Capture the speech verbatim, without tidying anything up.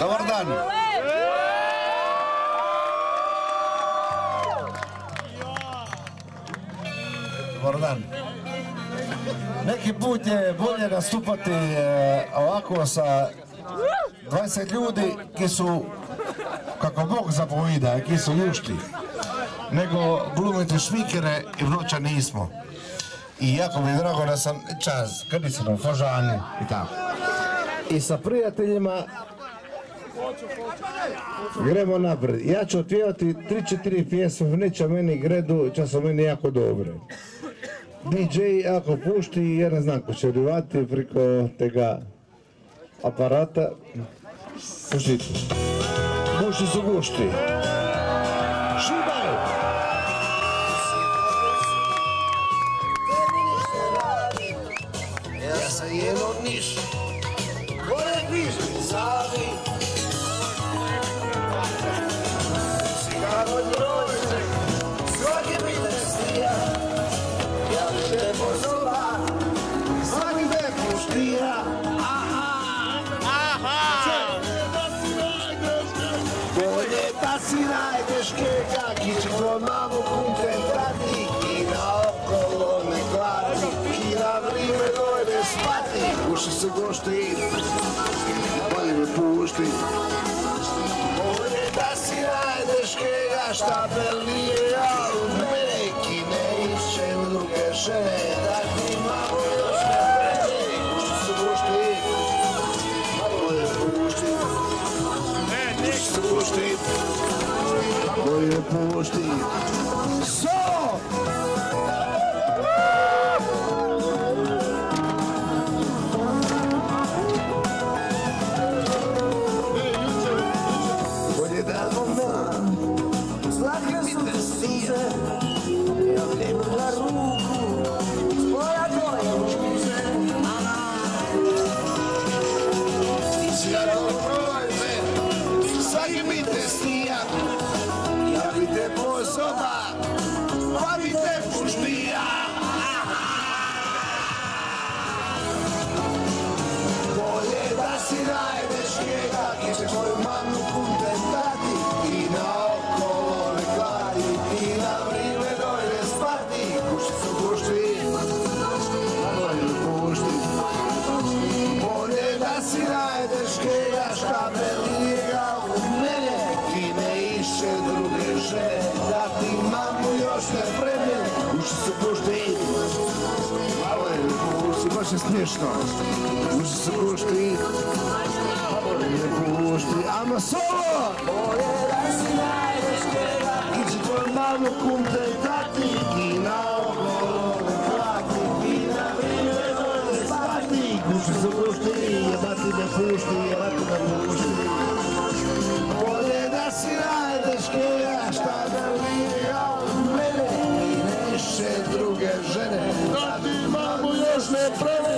Dobar dan. Dobar dan. Neki put je bolje nastupati ovako sa dvadeset ljudi ki su, kako Bog zapovida, ki su ljušti, nego glumiti šmikere i vruća nismo. I jako mi je drago da sam čas, Grdicinom, Fožani i tako. I sa prijateljima gremo napred. Ja ću otpjevati tri četiri pjesme, neće meni gredu, čas su meni jako dobre. di džej ako pušti, ja ne znam ko će rivati preko tega aparata. Puštite. Muši su gušti. Šibaj! Jedno niš, gore bliži, zavi, sigaro droze, svaki mi ne stija, ja mi ne pozoba, svaki me puštija, aha, aha, bolje pa si najdeš kega, ki ću tvoj mamu koncentrati i naokolo me gladi, i na vrime dojde spati. Uši se gošti, bolje me pušti. Bolje da si najdeš kega, štabel nije ja u mene. Ki ne išćem druge žene, da ti imamo još ne vrede. Uši se gošti, bolje me pušti. Uši se gošti, bolje me pušti. So! Baš je smiješno. Uši se gušti, bolje me pušti. Ama solo! Bolje da si najdeš kega, ki će tvoj mamu kumte dati. I naokolo me plati, i na vrijeme dojde spati. Uši se gušti, jebati me pušti, jebati me pušti. Bolje da si najdeš kega, šta da li ja od mene. I neše druge žene, da ti mamu još ne prema.